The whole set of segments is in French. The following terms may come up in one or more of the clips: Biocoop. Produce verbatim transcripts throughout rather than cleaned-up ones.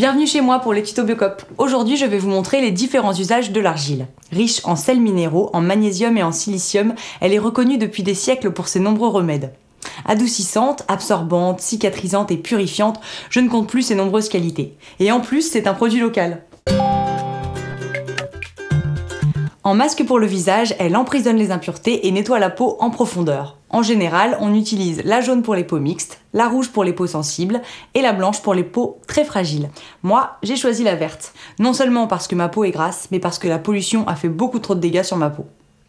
Bienvenue chez moi pour les tutos Biocoop. Aujourd'hui, je vais vous montrer les différents usages de l'argile. Riche en sels minéraux, en magnésium et en silicium, elle est reconnue depuis des siècles pour ses nombreux remèdes. Adoucissante, absorbante, cicatrisante et purifiante, je ne compte plus ses nombreuses qualités. Et en plus, c'est un produit local. En masque pour le visage, elle emprisonne les impuretés et nettoie la peau en profondeur. En général, on utilise la jaune pour les peaux mixtes, la rouge pour les peaux sensibles et la blanche pour les peaux très fragiles. Moi, j'ai choisi la verte. Non seulement parce que ma peau est grasse, mais parce que la pollution a fait beaucoup trop de dégâts sur ma peau.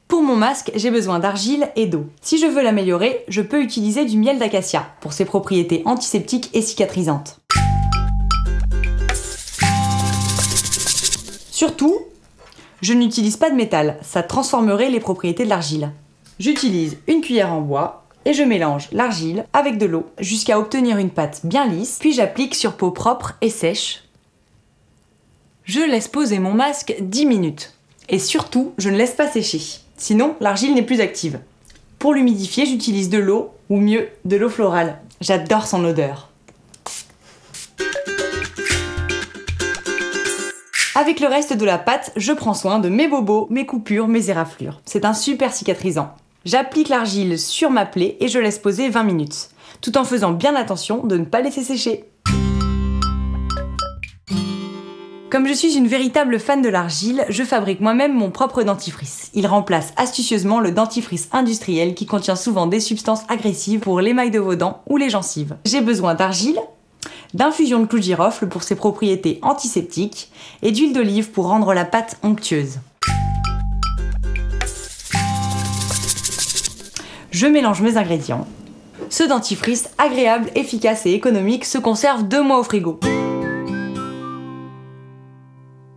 Pour mon masque, j'ai besoin d'argile et d'eau. Si je veux l'améliorer, je peux utiliser du miel d'acacia pour ses propriétés antiseptiques et cicatrisantes. Surtout, je n'utilise pas de métal, ça transformerait les propriétés de l'argile. J'utilise une cuillère en bois et je mélange l'argile avec de l'eau jusqu'à obtenir une pâte bien lisse, puis j'applique sur peau propre et sèche. Je laisse poser mon masque dix minutes. Et surtout, je ne laisse pas sécher, sinon l'argile n'est plus active. Pour l'humidifier, j'utilise de l'eau, ou mieux, de l'eau florale. J'adore son odeur. Avec le reste de la pâte, je prends soin de mes bobos, mes coupures, mes éraflures. C'est un super cicatrisant. J'applique l'argile sur ma plaie et je laisse poser vingt minutes, tout en faisant bien attention de ne pas laisser sécher. Comme je suis une véritable fan de l'argile, je fabrique moi-même mon propre dentifrice. Il remplace astucieusement le dentifrice industriel qui contient souvent des substances agressives pour l'émail de vos dents ou les gencives. J'ai besoin d'argile, d'infusion de clous de girofle pour ses propriétés antiseptiques et d'huile d'olive pour rendre la pâte onctueuse. Je mélange mes ingrédients. Ce dentifrice agréable, efficace et économique se conserve deux mois au frigo.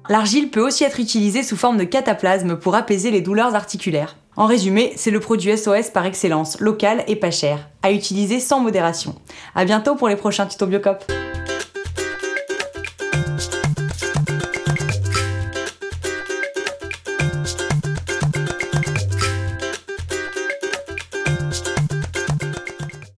L'argile peut aussi être utilisée sous forme de cataplasme pour apaiser les douleurs articulaires. En résumé, c'est le produit S O S par excellence, local et pas cher, à utiliser sans modération. À bientôt pour les prochains tutos Biocoop.